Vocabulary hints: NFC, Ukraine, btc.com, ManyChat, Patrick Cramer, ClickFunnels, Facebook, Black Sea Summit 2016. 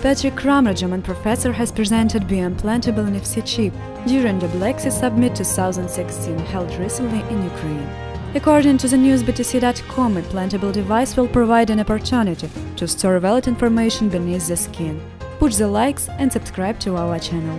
Patrick Cramer, German professor, has presented bioimplantable NFC chip during the Black Sea Summit 2016 held recently in Ukraine. According to the news btc.com, implantable device will provide an opportunity to store valid information beneath the skin. Push the likes and subscribe to our channel.